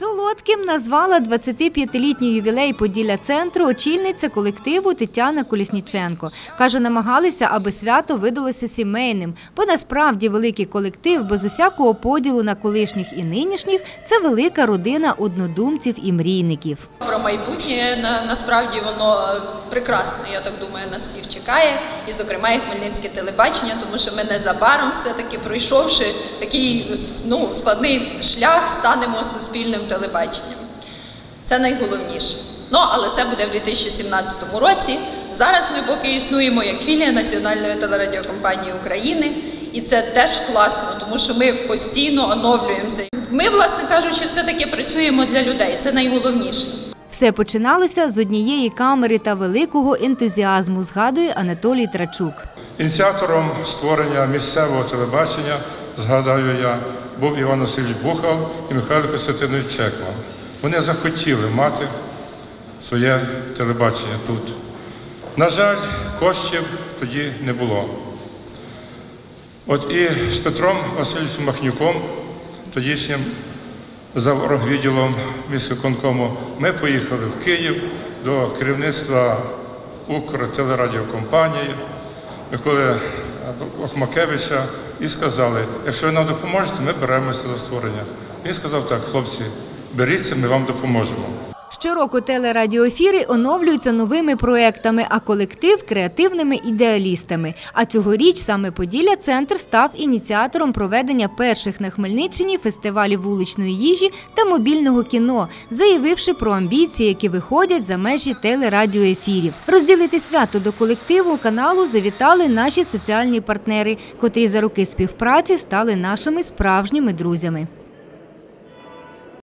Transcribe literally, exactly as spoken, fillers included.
Солодким назвала двадцятип'ятилітній ювілей Поділля-Центру очільниця колективу Тетяна Колісніченко. Каже, намагалися, аби свято видалося сімейним, бо насправді великий колектив без усякого поділу на колишніх і нинішніх – це велика родина однодумців і мрійників. Про майбутнє, насправді, воно прекрасне, я так думаю, нас всіх чекає, і, зокрема, і хмельницьке телебачення, тому що ми незабаром, все-таки пройшовши такий ну, складний шлях, станемо суспільним телебаченням. Це найголовніше. Ну, але це буде в дві тисячі сімнадцятому році. Зараз ми поки існуємо як філія Національної телерадіокомпанії України, і це теж класно, тому що ми постійно оновлюємося. Ми, власне кажучи, все-таки працюємо для людей, це найголовніше. Все починалося з однієї камери та великого ентузіазму, згадує Анатолій Трачук. Ініціатором створення місцевого телебачення, згадаю я, був Іван Василь Бухав і Михайло Костянтинович Чекман. Вони захотіли мати своє телебачення тут. На жаль, коштів тоді не було. От і з Петром Васильовичем Махнюком, тодішнім заврогвідділом міськвиконкому, ми поїхали в Київ до керівництва Укртелерадіокомпанії Миколи Охмакевича і сказали, якщо ви нам допоможете, ми беремося за створення. Він сказав так, хлопці, беріться, ми вам допоможемо. Щороку телерадіоефіри оновлюються новими проектами, а колектив – креативними ідеалістами. А цьогоріч саме Поділля-Центр став ініціатором проведення перших на Хмельниччині фестивалів вуличної їжі та мобільного кіно, заявивши про амбіції, які виходять за межі телерадіоефірів. Розділити свято до колективу каналу завітали наші соціальні партнери, котрі за роки співпраці стали нашими справжніми друзями.